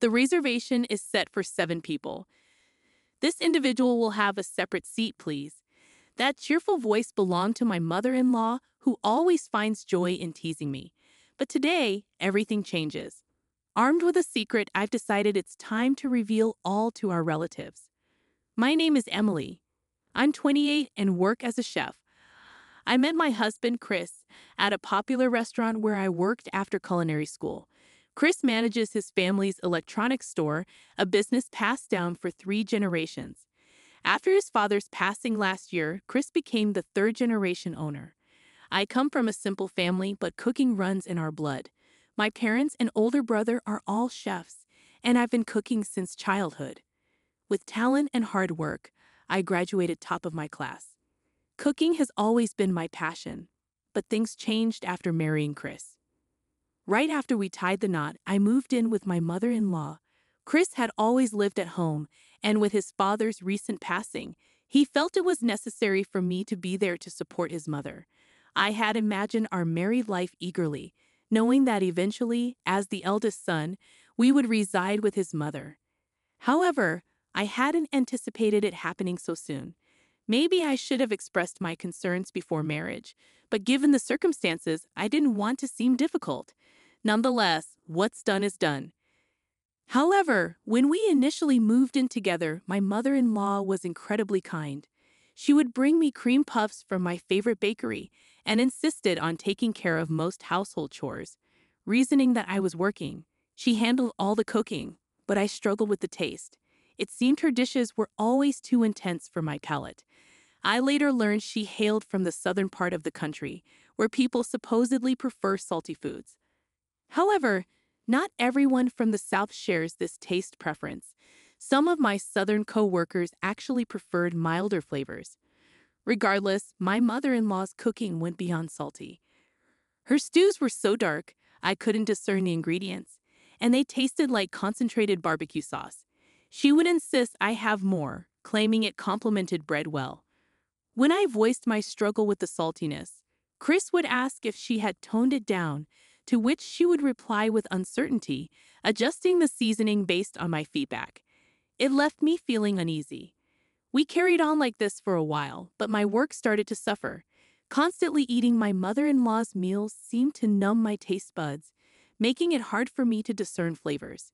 The reservation is set for 7 people. This individual will have a separate seat, please. That cheerful voice belonged to my mother-in-law, who always finds joy in teasing me. But today, everything changes. Armed with a secret, I've decided it's time to reveal all to our relatives. My name is Emily. I'm 28 and work as a chef. I met my husband, Chris, at a popular restaurant where I worked after culinary school. Chris manages his family's electronics store, a business passed down for 3 generations. After his father's passing last year, Chris became the 3rd-generation owner. I come from a simple family, but cooking runs in our blood. My parents and older brother are all chefs, and I've been cooking since childhood. With talent and hard work, I graduated top of my class. Cooking has always been my passion, but things changed after marrying Chris. Right after we tied the knot, I moved in with my mother-in-law. Chris had always lived at home, and with his father's recent passing, he felt it was necessary for me to be there to support his mother. I had imagined our married life eagerly, knowing that eventually, as the eldest son, we would reside with his mother. However, I hadn't anticipated it happening so soon. Maybe I should have expressed my concerns before marriage, but given the circumstances, I didn't want to seem difficult. Nonetheless, what's done is done. However, when we initially moved in together, my mother-in-law was incredibly kind. She would bring me cream puffs from my favorite bakery and insisted on taking care of most household chores, reasoning that I was working. She handled all the cooking, but I struggled with the taste. It seemed her dishes were always too intense for my palate. I later learned she hailed from the southern part of the country, where people supposedly prefer salty foods. However, not everyone from the South shares this taste preference. Some of my southern co-workers actually preferred milder flavors. Regardless, my mother-in-law's cooking went beyond salty. Her stews were so dark, I couldn't discern the ingredients, and they tasted like concentrated barbecue sauce. She would insist I have more, claiming it complemented bread well. When I voiced my struggle with the saltiness, Chris would ask if she had toned it down, to which she would reply with uncertainty, adjusting the seasoning based on my feedback. It left me feeling uneasy. We carried on like this for a while, but my work started to suffer. Constantly eating my mother-in-law's meals seemed to numb my taste buds, making it hard for me to discern flavors.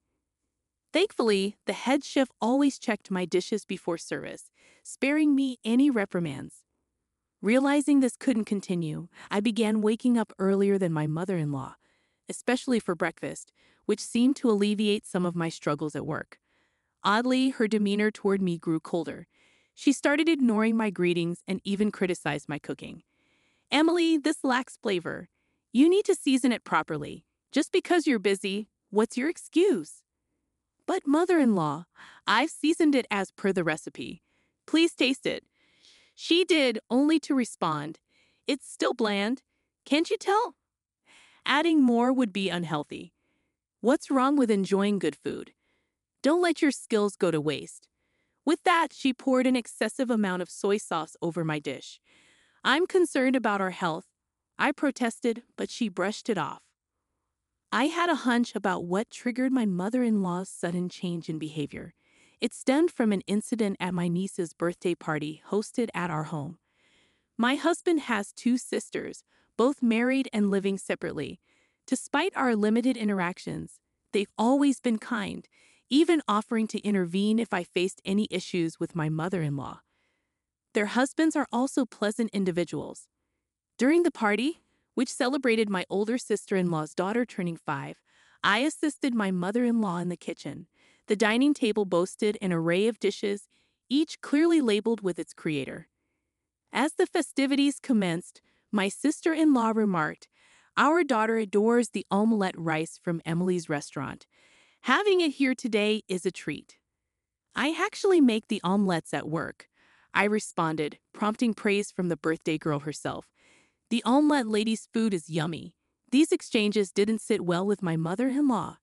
Thankfully, the head chef always checked my dishes before service, sparing me any reprimands. Realizing this couldn't continue, I began waking up earlier than my mother-in-law, especially for breakfast, which seemed to alleviate some of my struggles at work. Oddly, her demeanor toward me grew colder. She started ignoring my greetings and even criticized my cooking. "Emily, this lacks flavor. You need to season it properly. Just because you're busy, what's your excuse?" "But mother-in-law, I've seasoned it as per the recipe. Please taste it." She did, only to respond, "It's still bland. Can't you tell?" Adding more would be unhealthy. What's wrong with enjoying good food? Don't let your skills go to waste. With that, she poured an excessive amount of soy sauce over my dish. I'm concerned about our health. I protested, but she brushed it off. I had a hunch about what triggered my mother-in-law's sudden change in behavior. It stemmed from an incident at my niece's birthday party hosted at our home. My husband has 2 sisters, both married and living separately. Despite our limited interactions, they've always been kind, even offering to intervene if I faced any issues with my mother-in-law. Their husbands are also pleasant individuals. During the party, which celebrated my older sister-in-law's daughter turning 5, I assisted my mother-in-law in the kitchen. The dining table boasted an array of dishes, each clearly labeled with its creator. As the festivities commenced, my sister-in-law remarked, "Our daughter adores the omelette rice from Emily's restaurant. Having it here today is a treat." "I actually make the omelettes at work," I responded, prompting praise from the birthday girl herself. "The omelette lady's food is yummy." These exchanges didn't sit well with my mother-in-law.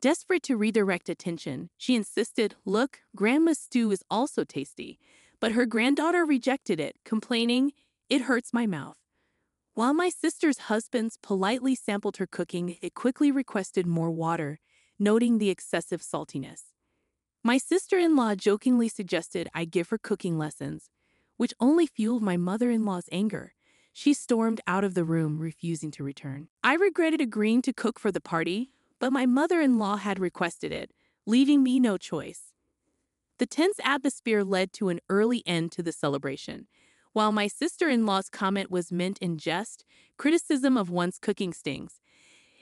Desperate to redirect attention, she insisted, "Look, Grandma's stew is also tasty," but her granddaughter rejected it, complaining, "It hurts my mouth." While my sister's husbands politely sampled her cooking, it quickly requested more water, noting the excessive saltiness. My sister-in-law jokingly suggested I give her cooking lessons, which only fueled my mother-in-law's anger. She stormed out of the room, refusing to return. I regretted agreeing to cook for the party, but my mother-in-law had requested it, leaving me no choice. The tense atmosphere led to an early end to the celebration. While my sister-in-law's comment was meant in jest, criticism of one's cooking stings.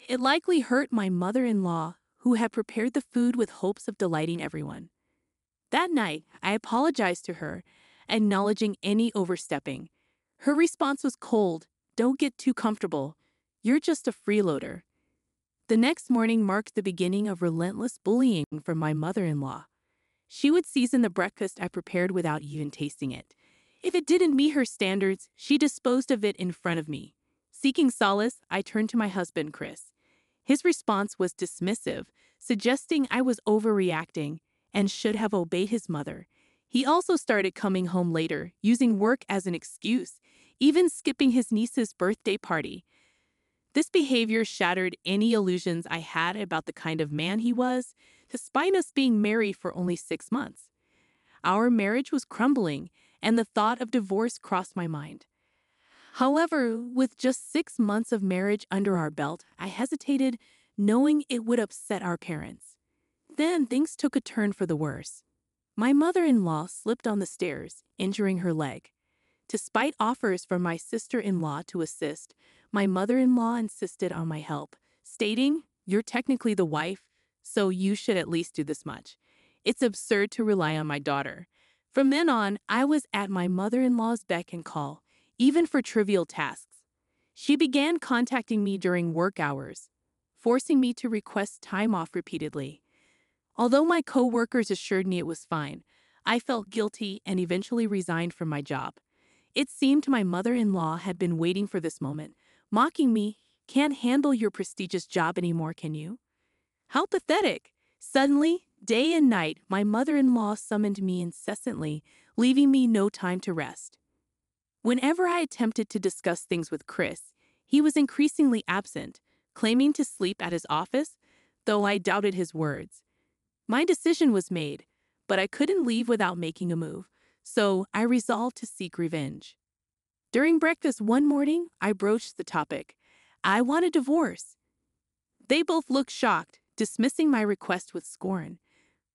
It likely hurt my mother-in-law, who had prepared the food with hopes of delighting everyone. That night, I apologized to her, acknowledging any overstepping. Her response was cold, "Don't get too comfortable. You're just a freeloader." The next morning marked the beginning of relentless bullying from my mother-in-law. She would season the breakfast I prepared without even tasting it. If it didn't meet her standards, she disposed of it in front of me. Seeking solace, I turned to my husband, Chris. His response was dismissive, suggesting I was overreacting and should have obeyed his mother. He also started coming home later, using work as an excuse, even skipping his niece's birthday party. This behavior shattered any illusions I had about the kind of man he was, despite us being married for only 6 months. Our marriage was crumbling, and the thought of divorce crossed my mind. However, with just 6 months of marriage under our belt, I hesitated, knowing it would upset our parents. Then things took a turn for the worse. My mother-in-law slipped on the stairs, injuring her leg. Despite offers from my sister-in-law to assist, my mother-in-law insisted on my help, stating, "You're technically the wife, so you should at least do this much. It's absurd to rely on my daughter." From then on, I was at my mother-in-law's beck and call, even for trivial tasks. She began contacting me during work hours, forcing me to request time off repeatedly. Although my co-workers assured me it was fine, I felt guilty and eventually resigned from my job. It seemed my mother-in-law had been waiting for this moment, mocking me. "Can't handle your prestigious job anymore, can you?" How pathetic! Suddenly, day and night, my mother-in-law summoned me incessantly, leaving me no time to rest. Whenever I attempted to discuss things with Chris, he was increasingly absent, claiming to sleep at his office, though I doubted his words. My decision was made, but I couldn't leave without making a move, so I resolved to seek revenge. During breakfast one morning, I broached the topic. "I want a divorce." They both looked shocked, dismissing my request with scorn.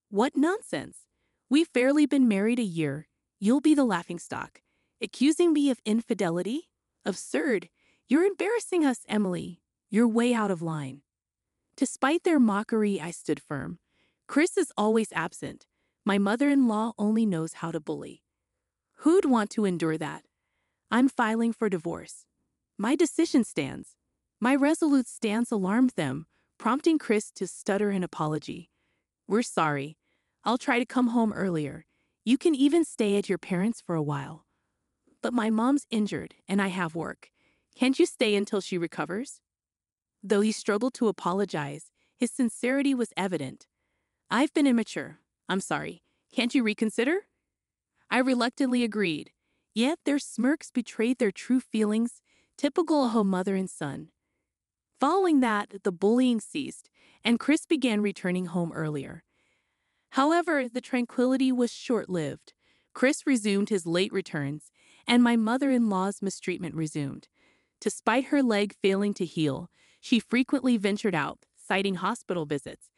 "What nonsense! We've barely been married a year. You'll be the laughingstock. Accusing me of infidelity? Absurd! You're embarrassing us, Emily. You're way out of line." Despite their mockery, I stood firm. Chris is always absent. My mother-in-law only knows how to bully. Who'd want to endure that? I'm filing for divorce. My decision stands. My resolute stance alarmed them, prompting Chris to stutter an apology. "We're sorry. I'll try to come home earlier. You can even stay at your parents' for a while. But my mom's injured and I have work. Can't you stay until she recovers?" Though he struggled to apologize, his sincerity was evident. "I've been immature. I'm sorry. Can't you reconsider?" I reluctantly agreed. Yet their smirks betrayed their true feelings, typical of a mother and son. Following that, the bullying ceased, and Chris began returning home earlier. However, the tranquility was short-lived. Chris resumed his late returns, and my mother-in-law's mistreatment resumed. Despite her leg failing to heal, she frequently ventured out, citing hospital visits.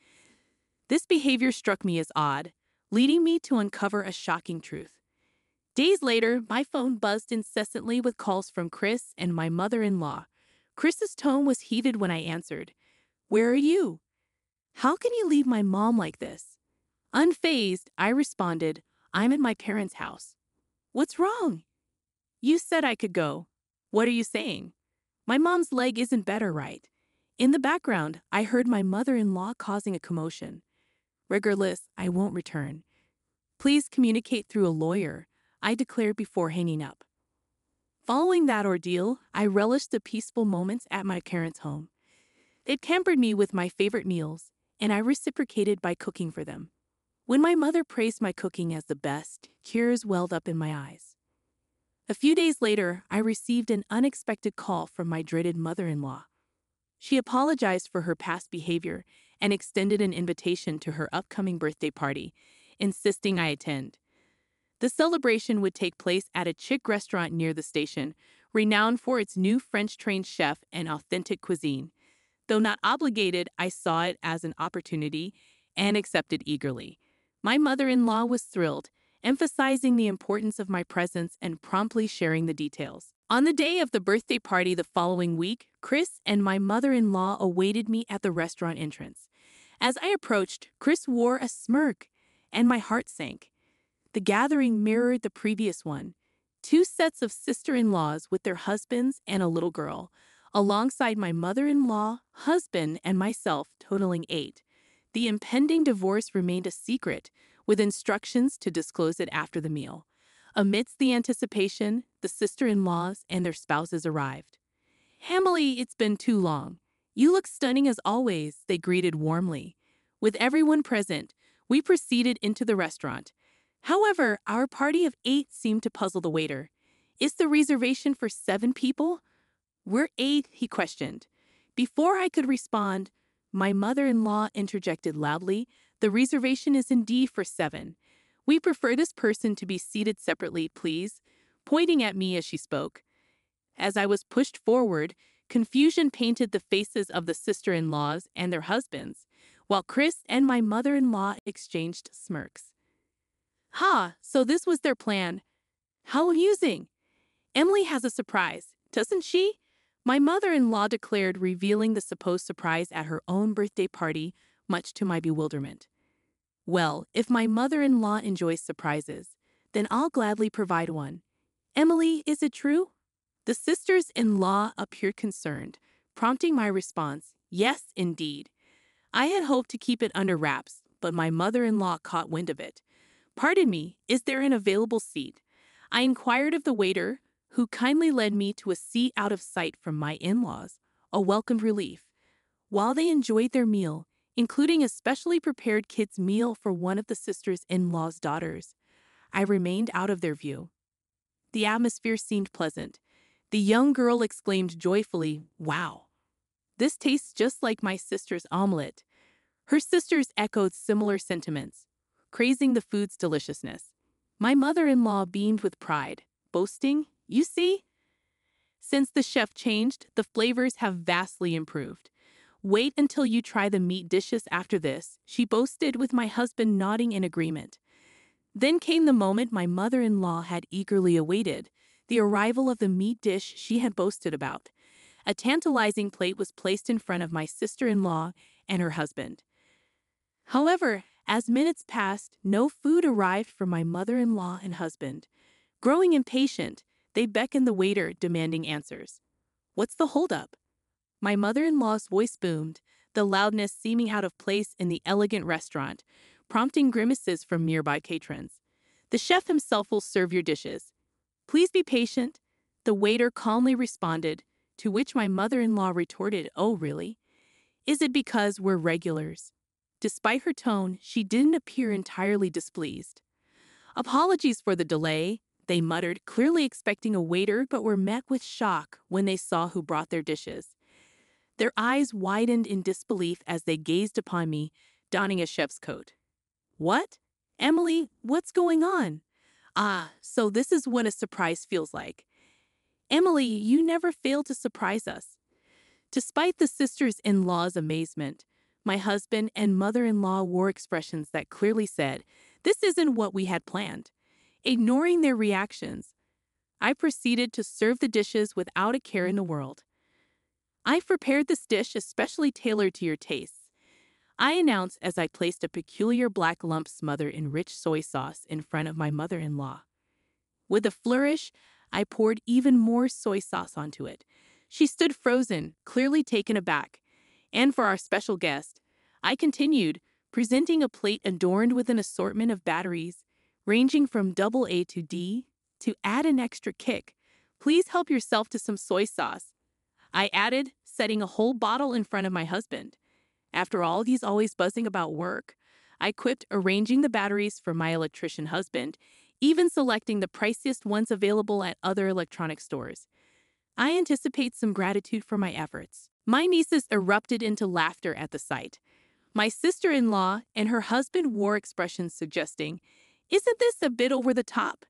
This behavior struck me as odd, leading me to uncover a shocking truth. Days later, my phone buzzed incessantly with calls from Chris and my mother-in-law. Chris's tone was heated when I answered. "Where are you? How can you leave my mom like this?" Unfazed, I responded, "I'm at my parents' house." "What's wrong?" "You said I could go. What are you saying? My mom's leg isn't better, right?" In the background, I heard my mother-in-law causing a commotion. Regardless, I won't return. Please communicate through a lawyer, I declared before hanging up. Following that ordeal, I relished the peaceful moments at my parents' home. They pampered me with my favorite meals, and I reciprocated by cooking for them. When my mother praised my cooking as the best, tears welled up in my eyes. A few days later, I received an unexpected call from my dreaded mother-in-law. She apologized for her past behavior and extended an invitation to her upcoming birthday party, insisting I attend. The celebration would take place at a chic restaurant near the station, renowned for its new French-trained chef and authentic cuisine. Though not obligated, I saw it as an opportunity and accepted eagerly. My mother-in-law was thrilled, emphasizing the importance of my presence and promptly sharing the details. On the day of the birthday party the following week, Chris and my mother-in-law awaited me at the restaurant entrance. As I approached, Chris wore a smirk, and my heart sank. The gathering mirrored the previous one. Two sets of sister-in-laws with their husbands and a little girl, alongside my mother-in-law, husband, and myself, totaling 8. The impending divorce remained a secret, with instructions to disclose it after the meal. Amidst the anticipation, the sister-in-laws and their spouses arrived. "Emily, it's been too long. You look stunning as always," they greeted warmly. With everyone present, we proceeded into the restaurant. However, our party of 8 seemed to puzzle the waiter. "Is the reservation for 7 people? We're 8, he questioned. Before I could respond, my mother-in-law interjected loudly, "The reservation is indeed for 7. We prefer this person to be seated separately, please," pointing at me as she spoke. As I was pushed forward, confusion painted the faces of the sister-in-laws and their husbands, while Chris and my mother-in-law exchanged smirks. "Ha, so this was their plan. How amusing. Emily has a surprise, doesn't she?" my mother-in-law declared, revealing the supposed surprise at her own birthday party, much to my bewilderment. "Well, if my mother-in-law enjoys surprises, then I'll gladly provide one. Emily, is it true?" The sisters-in-law appeared concerned, prompting my response, "Yes, indeed." I had hoped to keep it under wraps, but my mother-in-law caught wind of it. "Pardon me, is there an available seat?" I inquired of the waiter, who kindly led me to a seat out of sight from my in-laws, a welcome relief. While they enjoyed their meal, including a specially prepared kids' meal for one of the sisters-in-law's daughters, I remained out of their view. The atmosphere seemed pleasant. The young girl exclaimed joyfully, "Wow, this tastes just like my sister's omelet." Her sisters echoed similar sentiments, praising the food's deliciousness. My mother-in-law beamed with pride, boasting, "You see? Since the chef changed, the flavors have vastly improved. Wait until you try the meat dishes after this," she boasted, with my husband nodding in agreement. Then came the moment my mother-in-law had eagerly awaited, the arrival of the meat dish she had boasted about. A tantalizing plate was placed in front of my sister-in-law and her husband. However, as minutes passed, no food arrived for my mother-in-law and husband. Growing impatient, they beckoned the waiter, demanding answers. "What's the holdup?" my mother-in-law's voice boomed, the loudness seeming out of place in the elegant restaurant, prompting grimaces from nearby patrons. "The chef himself will serve your dishes. Please be patient," the waiter calmly responded, to which my mother-in-law retorted, "Oh, really? Is it because we're regulars?" Despite her tone, she didn't appear entirely displeased. "Apologies for the delay," they muttered, clearly expecting a waiter, but were met with shock when they saw who brought their dishes. Their eyes widened in disbelief as they gazed upon me, donning a chef's coat. "What? Emily, what's going on? Ah, so this is what a surprise feels like. Emily, you never fail to surprise us." Despite the sisters-in-law's amazement, my husband and mother-in-law wore expressions that clearly said, "This isn't what we had planned." Ignoring their reactions, I proceeded to serve the dishes without a care in the world. "I've prepared this dish especially tailored to your tastes," I announced as I placed a peculiar black lump smothered in rich soy sauce in front of my mother-in-law. With a flourish, I poured even more soy sauce onto it. She stood frozen, clearly taken aback. "And for our special guest," I continued, presenting a plate adorned with an assortment of batteries, ranging from AA to D. "To add an extra kick, please help yourself to some soy sauce," I added, setting a whole bottle in front of my husband. After all, he's always buzzing about work, I quipped, arranging the batteries for my electrician husband, even selecting the priciest ones available at other electronic stores. I anticipate some gratitude for my efforts. My nieces erupted into laughter at the sight. My sister-in-law and her husband wore expressions suggesting, "Isn't this a bit over the top?"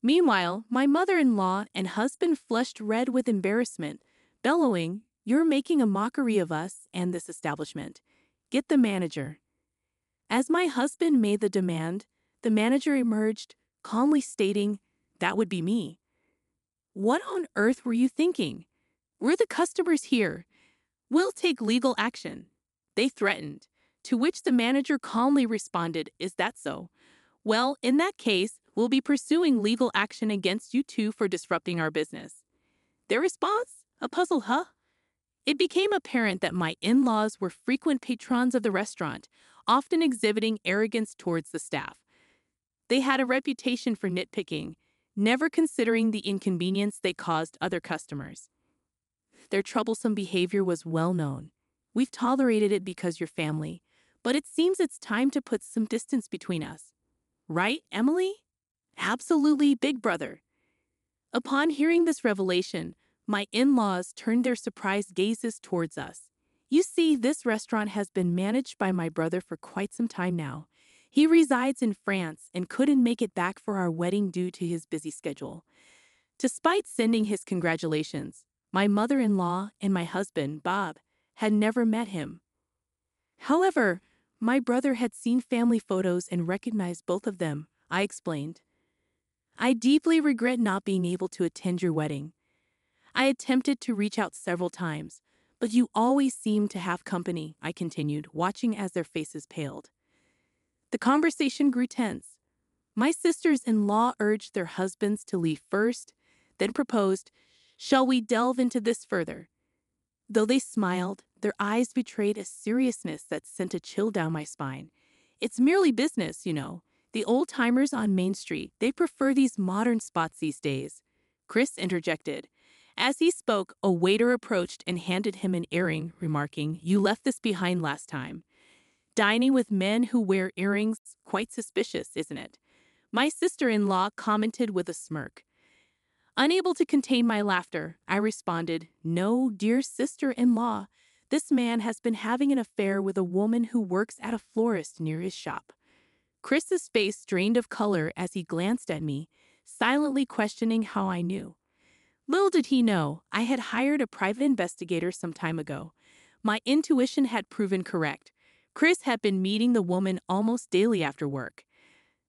Meanwhile, my mother-in-law and husband flushed red with embarrassment, bellowing, "You're making a mockery of us and this establishment. Get the manager." As my husband made the demand, the manager emerged, calmly stating, "That would be me." What on earth were you thinking? We're the customers here. We'll take legal action, they threatened, to which the manager calmly responded, "Is that so? Well, in that case, we'll be pursuing legal action against you two for disrupting our business." Their response? A puzzle, huh? It became apparent that my in-laws were frequent patrons of the restaurant, often exhibiting arrogance towards the staff. They had a reputation for nitpicking, never considering the inconvenience they caused other customers. Their troublesome behavior was well known. "We've tolerated it because you're family, but it seems it's time to put some distance between us. Right, Emily?" "Absolutely, big brother." Upon hearing this revelation, my in-laws turned their surprised gazes towards us. You see, this restaurant has been managed by my brother for quite some time now. He resides in France and couldn't make it back for our wedding due to his busy schedule. Despite sending his congratulations, my mother-in-law and my husband, Bob, had never met him. However, my brother had seen family photos and recognized both of them, I explained. "I deeply regret not being able to attend your wedding. I attempted to reach out several times, but you always seemed to have company," I continued, watching as their faces paled. The conversation grew tense. My sisters-in-law urged their husbands to leave first, then proposed, "Shall we delve into this further?" Though they smiled, their eyes betrayed a seriousness that sent a chill down my spine. "It's merely business, you know. The old-timers on Main Street, they prefer these modern spots these days," Chris interjected. As he spoke, a waiter approached and handed him an earring, remarking, "You left this behind last time." Dining with men who wear earrings, quite suspicious, isn't it? My sister-in-law commented with a smirk. Unable to contain my laughter, I responded, "No, dear sister-in-law, this man has been having an affair with a woman who works at a florist near his shop." Chris's face drained of color as he glanced at me, silently questioning how I knew. Little did he know, I had hired a private investigator some time ago. My intuition had proven correct. Chris had been meeting the woman almost daily after work.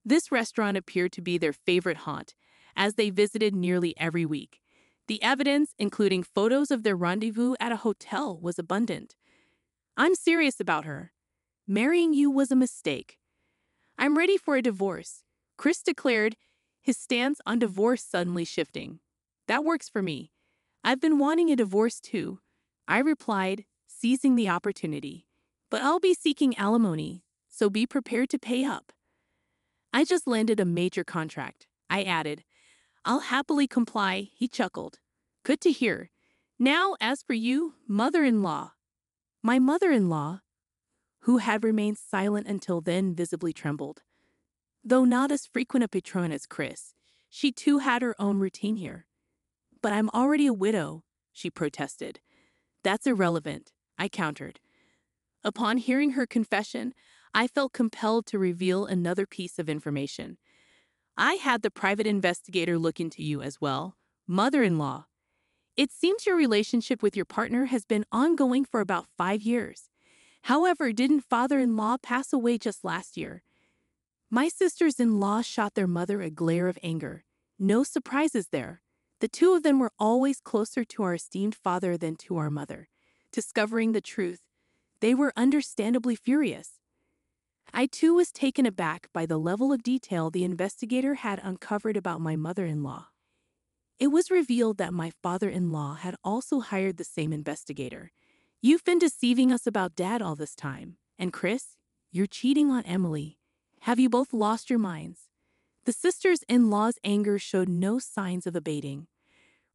This restaurant appeared to be their favorite haunt, as they visited nearly every week. The evidence, including photos of their rendezvous at a hotel, was abundant. "I'm serious about her. Marrying you was a mistake. I'm ready for a divorce," Chris declared, his stance on divorce suddenly shifting. "That works for me. I've been wanting a divorce too," I replied, seizing the opportunity. "But I'll be seeking alimony, so be prepared to pay up. I just landed a major contract," I added. "I'll happily comply," he chuckled. "Good to hear. Now, as for you, mother-in-law." My mother-in-law, who had remained silent until then, visibly trembled. Though not as frequent a patron as Chris, she too had her own routine here. "But I'm already a widow," she protested. "That's irrelevant," I countered. Upon hearing her confession, I felt compelled to reveal another piece of information. "I had the private investigator look into you as well, mother-in-law. It seems your relationship with your partner has been ongoing for about 5 years. However, didn't father-in-law pass away just last year?" My sisters-in-law shot their mother a glare of anger. No surprises there. The two of them were always closer to our esteemed father than to our mother. Discovering the truth, they were understandably furious. I too was taken aback by the level of detail the investigator had uncovered about my mother-in-law. It was revealed that my father-in-law had also hired the same investigator. "You've been deceiving us about Dad all this time, and Chris, you're cheating on Emily. Have you both lost your minds?" The sisters-in-law's anger showed no signs of abating.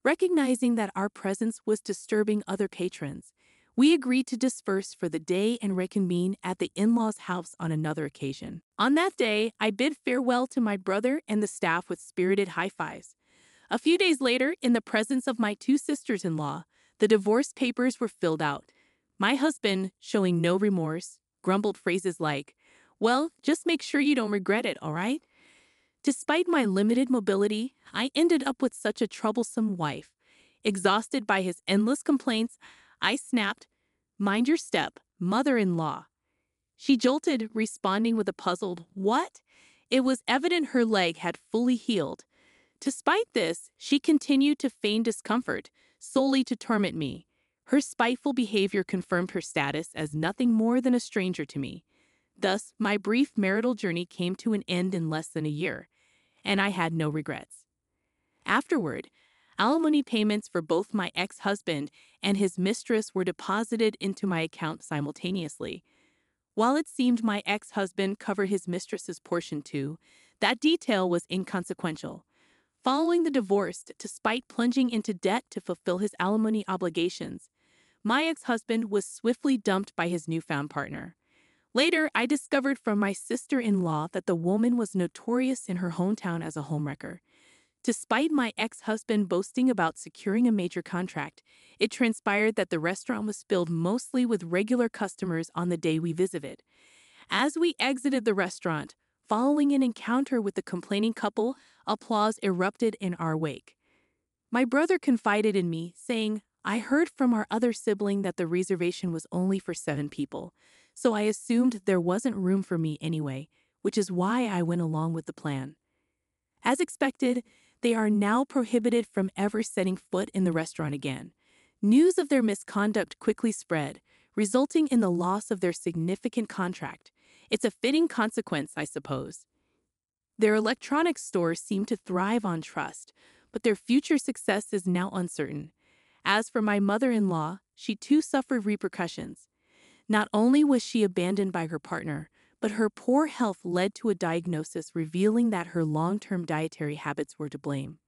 Recognizing that our presence was disturbing other patrons, we agreed to disperse for the day and reconvene at the in-laws' house on another occasion. On that day, I bid farewell to my brother and the staff with spirited high-fives. A few days later, in the presence of my two sisters-in-law, the divorce papers were filled out. My husband, showing no remorse, grumbled phrases like, "Well, just make sure you don't regret it, all right?" Despite my limited mobility, I ended up with such a troublesome wife. Exhausted by his endless complaints, I snapped, "Mind your step, mother-in-law." She jolted, responding with a puzzled, "What?" It was evident her leg had fully healed. Despite this, she continued to feign discomfort, solely to torment me. Her spiteful behavior confirmed her status as nothing more than a stranger to me. Thus, my brief marital journey came to an end in less than a year, and I had no regrets. Afterward, alimony payments for both my ex-husband and his mistress were deposited into my account simultaneously. While it seemed my ex-husband covered his mistress's portion too, that detail was inconsequential. Following the divorce, despite plunging into debt to fulfill his alimony obligations, my ex-husband was swiftly dumped by his newfound partner. Later, I discovered from my sister-in-law that the woman was notorious in her hometown as a homewrecker. Despite my ex-husband boasting about securing a major contract, it transpired that the restaurant was filled mostly with regular customers on the day we visited. As we exited the restaurant, following an encounter with the complaining couple, applause erupted in our wake. My brother confided in me, saying, "I heard from our other sibling that the reservation was only for 7 people, so I assumed there wasn't room for me anyway, which is why I went along with the plan." As expected, they are now prohibited from ever setting foot in the restaurant again. News of their misconduct quickly spread, resulting in the loss of their significant contract. It's a fitting consequence, I suppose. Their electronics store seemed to thrive on trust, but their future success is now uncertain. As for my mother-in-law, she too suffered repercussions. Not only was she abandoned by her partner, but her poor health led to a diagnosis revealing that her long-term dietary habits were to blame.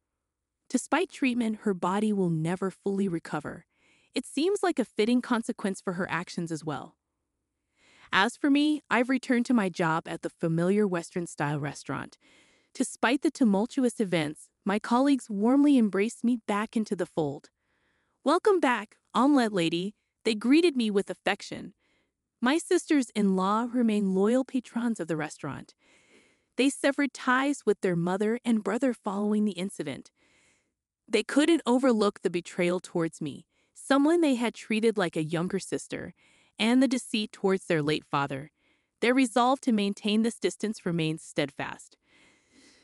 Despite treatment, her body will never fully recover. It seems like a fitting consequence for her actions as well. As for me, I've returned to my job at the familiar Western-style restaurant. Despite the tumultuous events, my colleagues warmly embraced me back into the fold. "Welcome back, omelette lady," they greeted me with affection. My sisters-in-law remain loyal patrons of the restaurant. They severed ties with their mother and brother following the incident. They couldn't overlook the betrayal towards me, someone they had treated like a younger sister, and the deceit towards their late father. Their resolve to maintain this distance remains steadfast.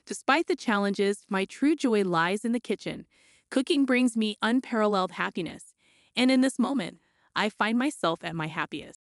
Despite the challenges, my true joy lies in the kitchen. Cooking brings me unparalleled happiness, and in this moment, I find myself at my happiest.